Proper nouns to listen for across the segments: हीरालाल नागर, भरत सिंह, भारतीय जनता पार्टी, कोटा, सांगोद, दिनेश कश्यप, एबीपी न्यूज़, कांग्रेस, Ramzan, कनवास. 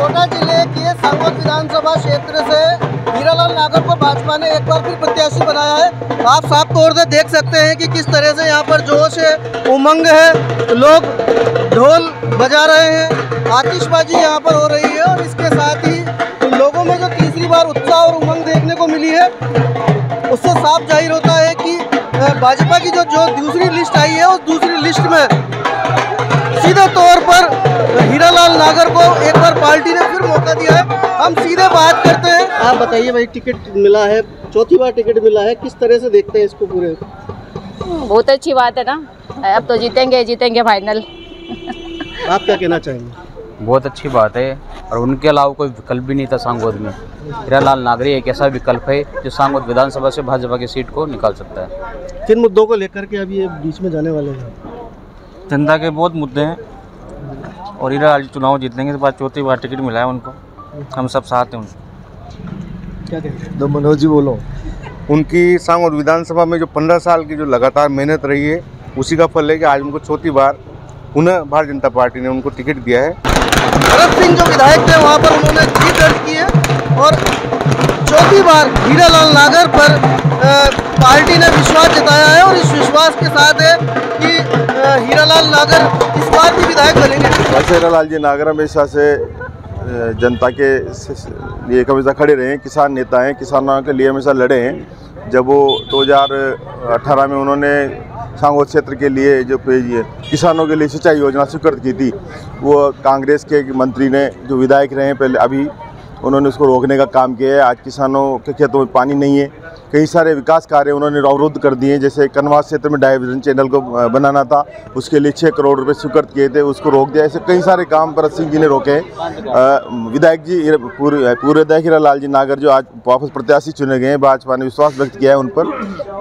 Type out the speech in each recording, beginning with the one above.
कोटा जिले के सांगोद विधानसभा क्षेत्र से हीरालाल नागर को भाजपा ने एक बार फिर प्रत्याशी बनाया है। आप साफ तौर से देख सकते हैं कि किस तरह से यहाँ पर जोश है, उमंग है, लोग ढोल बजा रहे हैं, आतिशबाजी यहाँ पर हो रही है। और इसके साथ ही लोगों में जो तीसरी बार उत्साह और उमंग देखने को मिली है, उससे साफ जाहिर होता है कि भाजपा की जो दूसरी लिस्ट आई है, उस दूसरी लिस्ट में सीधे तौर पर हीरालाल नागर को एक बार पार्टी ने फिर मौका दिया है। हम सीधे बात करते हैं। आप बताइए भाई, टिकट मिला है, चौथी बार टिकट मिला है, किस तरह से देखते हैं इसको? पूरे बहुत अच्छी बात है ना, अब तो जीतेंगे फाइनल। आप क्या कहना चाहेंगे? बहुत अच्छी बात है, और उनके अलावा कोई विकल्प भी नहीं था सांगोद में। हीरालाल नागर एक ऐसा विकल्प है जो सांगोद विधानसभा से भाजपा की सीट को निकाल सकता है। किन मुद्दों को लेकर के अभी ये बीच में जाने वाले हैं? जनता के बहुत मुद्दे हैं, और हीरालाल चुनाव जीत लेंगे। इस बार चौथी बार टिकट मिला है उनको, हम सब साथ हैं उनको। तो मनोज जी बोलो। उनकी सांगोद विधानसभा में जो 15 साल की जो लगातार मेहनत रही है, उसी का फल है कि आज उनको चौथी बार उन्हें भारतीय जनता पार्टी ने उनको टिकट दिया है। भरत सिंह जो विधायक थे, वहाँ पर उन्होंने जीत दर्ज की है, और चौथी बार हीरालाल नागर पर पार्टी ने विश्वास जताया है। और इस विश्वास के साथ है कि हीरालाल नागर इस बार भी विधायक बनेंगे। हीरालाल जी नागर हमेशा से जनता के लिए हमेशा खड़े रहे हैं, किसान नेता हैं, किसानों के लिए हमेशा लड़े हैं। जब वो 2018 में उन्होंने सांगोद क्षेत्र के लिए जो किसानों के लिए सिंचाई योजना स्वीकृत की थी, वो कांग्रेस के मंत्री ने जो विधायक रहे हैं पहले, अभी उन्होंने उसको रोकने का काम किया है। आज किसानों के खेतों में पानी नहीं है, कई सारे विकास कार्य उन्होंने अवरुद्ध कर दिए हैं। जैसे कनवास क्षेत्र में डायवर्जन चैनल को बनाना था, उसके लिए 6 करोड़ रुपए स्वीकृत किए थे, उसको रोक दिया। ऐसे कई सारे काम भरत सिंह जी ने रोके हैं। विधायक जी पूरे विधायक हीरालाल जी नागर जो आज वापस प्रत्याशी चुने गए हैं, भाजपा ने विश्वास व्यक्त किया है उन पर।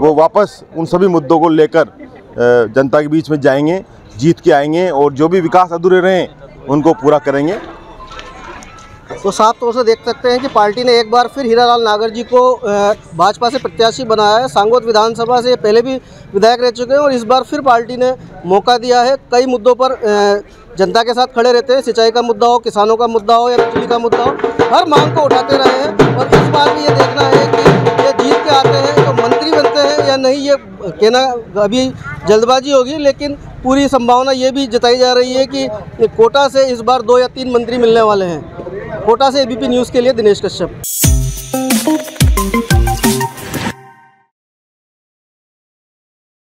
वो वापस उन सभी मुद्दों को लेकर जनता के बीच में जाएंगे, जीत के आएंगे, और जो भी विकास अधूरे रहे उनको पूरा करेंगे। तो साफ तौर से देख सकते हैं कि पार्टी ने एक बार फिर हीरालाल नागर जी को भाजपा से प्रत्याशी बनाया है। सांगोद विधानसभा से पहले भी विधायक रह चुके हैं, और इस बार फिर पार्टी ने मौका दिया है। कई मुद्दों पर जनता के साथ खड़े रहते हैं, सिंचाई का मुद्दा हो, किसानों का मुद्दा हो, या बिजली का मुद्दा हो, हर मांग को उठाते रहे हैं। और इस बार भी ये देखना है कि ये जीत के आते हैं तो मंत्री बनते हैं या नहीं, ये कहना अभी जल्दबाजी होगी। लेकिन पूरी संभावना ये भी जताई जा रही है कि कोटा से इस बार 2 या 3 मंत्री मिलने वाले हैं। कोटा से एबीपी न्यूज़ के लिए दिनेश कश्यप।